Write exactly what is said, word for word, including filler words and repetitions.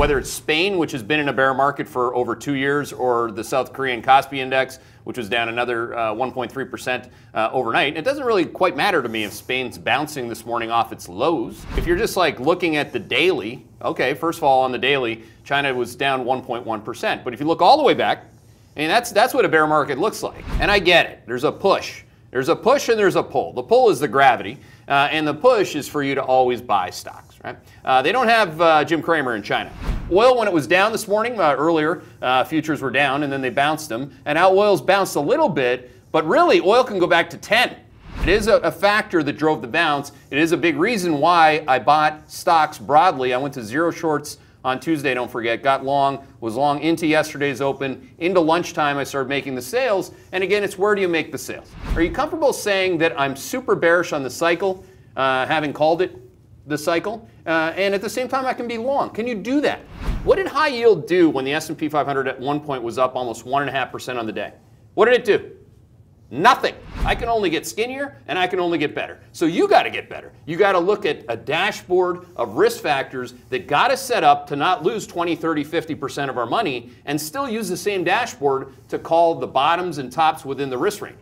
whether it's Spain, which has been in a bear market for over two years, or the South Korean Kospi index, which was down another uh, one point three percent uh, overnight. It doesn't really quite matter to me if Spain's bouncing this morning off its lows. If you're just like looking at the daily, okay, first of all, on the daily, China was down one point one percent. But if you look all the way back, I mean, that's, that's what a bear market looks like. And I get it, there's a push. There's a push and there's a pull. The pull is the gravity, uh, and the push is for you to always buy stocks, right? Uh, they don't have uh, Jim Cramer in China. Oil, when it was down this morning, uh, earlier, uh, futures were down, and then they bounced them. And now oil's bounced a little bit, but really, oil can go back to ten. It is a, a factor that drove the bounce. It is a big reason why I bought stocks broadly. I went to zero shorts on Tuesday, don't forget, got long, was long into yesterday's open, into lunchtime I started making the sales, and again, it's where do you make the sales? Are you comfortable saying that I'm super bearish on the cycle, uh, having called it the cycle, uh, and at the same time I can be long? Can you do that? What did high yield do when the S and P five hundred at one point was up almost one point five percent on the day? What did it do? Nothing. I can only get skinnier and I can only get better. So you got to get better. You got to look at a dashboard of risk factors that got to set up to not lose twenty, thirty, fifty percent of our money and still use the same dashboard to call the bottoms and tops within the risk range.